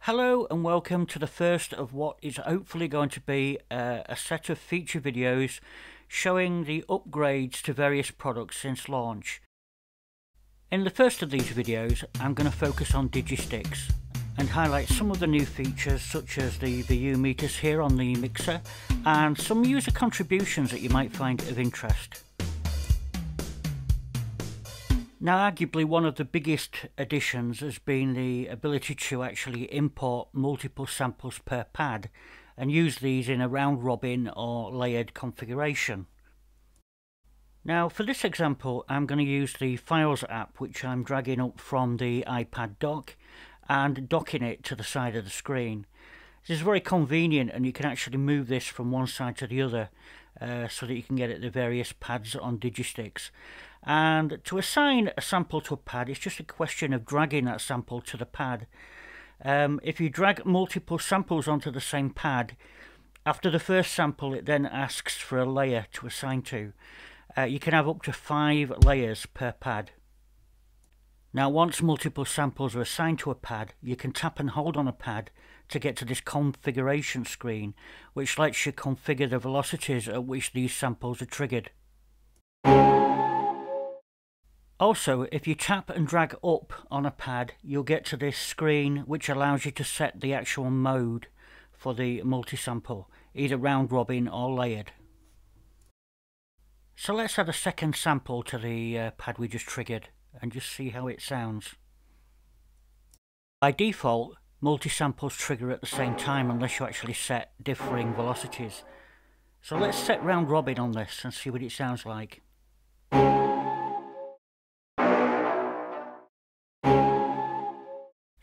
Hello and welcome to the first of what is hopefully going to be a set of feature videos showing the upgrades to various products since launch. In the first of these videos I'm going to focus on DigiStix and highlight some of the new features such as the U meters here on the mixer and some user contributions that you might find of interest. Now, arguably one of the biggest additions has been the ability to actually import multiple samples per pad and use these in a round robin or layered configuration. Now, for this example, I'm going to use the Files app, which I'm dragging up from the iPad dock and docking it to the side of the screen. This is very convenient, and you can actually move this from one side to the other so that you can get at the various pads on DigiStix. And to assign a sample to a pad, it's just a question of dragging that sample to the pad. If you drag multiple samples onto the same pad, after the first sample it then asks for a layer to assign to. You can have up to 5 layers per pad. Now, once multiple samples are assigned to a pad, you can tap and hold on a pad to get to this configuration screen, which lets you configure the velocities at which these samples are triggered. Also, if you tap and drag up on a pad, you'll get to this screen which allows you to set the actual mode for the multi-sample, either round robin or layered. So let's add a second sample to the pad we just triggered and just see how it sounds. By default, multi-samples trigger at the same time unless you actually set differing velocities. So let's set round robin on this and see what it sounds like.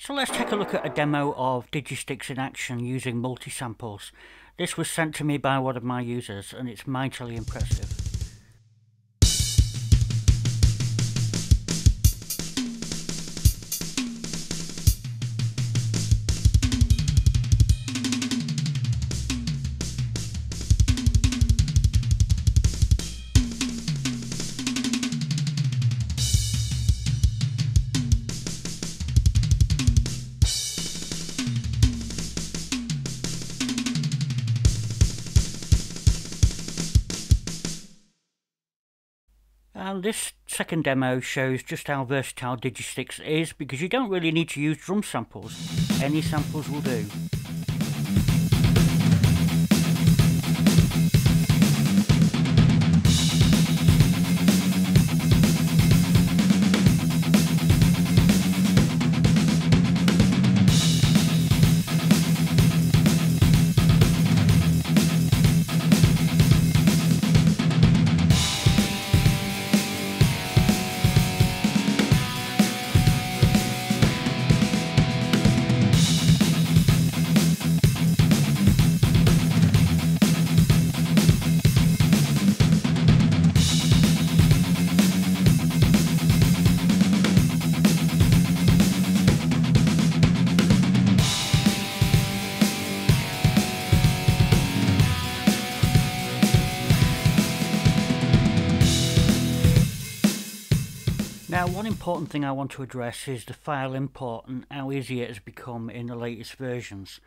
So let's take a look at a demo of DigiStix in action using multi-samples. This was sent to me by one of my users and it's mightily impressive. And this second demo shows just how versatile DigiStix is, because you don't really need to use drum samples. Any samples will do. Now, one important thing I want to address is the file import and how easy it has become in the latest versions.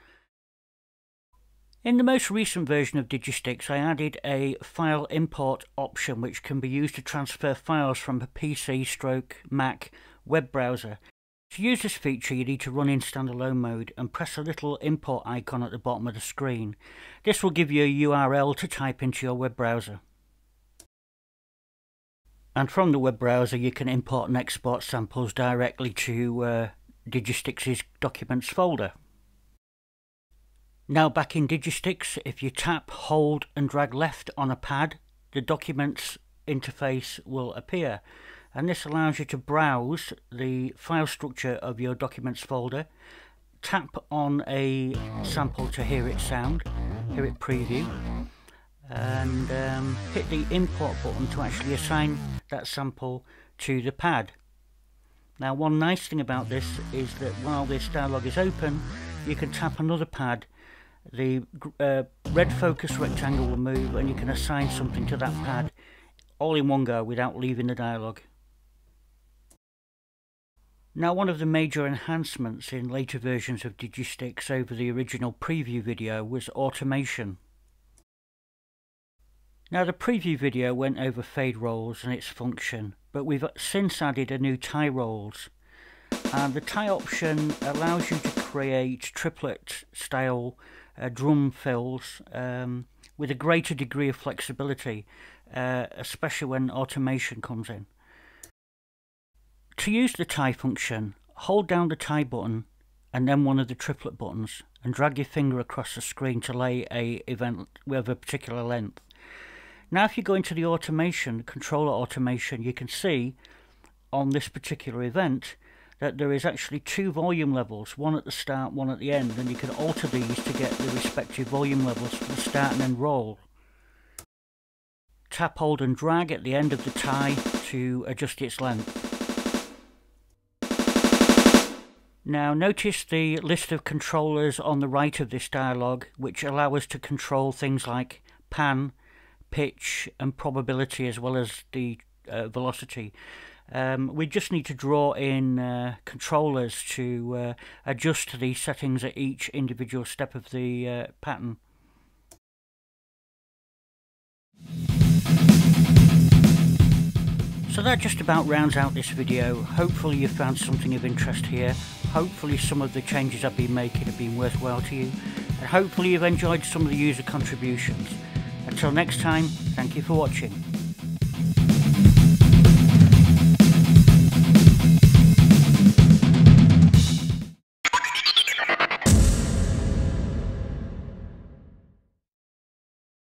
In the most recent version of DigiStix, I added a file import option which can be used to transfer files from a PC/Mac web browser. To use this feature, you need to run in standalone mode and press a little import icon at the bottom of the screen. This will give you a URL to type into your web browser. And from the web browser you can import and export samples directly to DigiStix's Documents folder. Now, back in DigiStix, if you tap, hold and drag left on a pad, the Documents interface will appear, and this allows you to browse the file structure of your Documents folder, tap on a sample to hear it sound, hear it preview, and hit the import button to actually assign that sample to the pad. Now, one nice thing about this is that while this dialog is open, you can tap another pad, the red focus rectangle will move and you can assign something to that pad all in one go without leaving the dialog. Now, one of the major enhancements in later versions of DigiStix over the original preview video was automation. Now, the preview video went over fade rolls and its function, but we've since added a new tie rolls, and the tie option allows you to create triplet style drum fills with a greater degree of flexibility, especially when automation comes in. To use the tie function, hold down the tie button and then one of the triplet buttons and drag your finger across the screen to lay an event with a particular length. Now, if you go into the automation, controller automation, you can see on this particular event that there is actually two volume levels, one at the start, one at the end, and you can alter these to get the respective volume levels for the start and end roll. Tap, hold and drag at the end of the tie to adjust its length. Now, notice the list of controllers on the right of this dialog, which allow us to control things like pan, pitch and probability, as well as the velocity. We just need to draw in controllers to adjust the settings at each individual step of the pattern. So that just about rounds out this video. Hopefully you found something of interest here. Hopefully some of the changes I've been making have been worthwhile to you. And hopefully you've enjoyed some of the user contributions. Until next time, thank you for watching.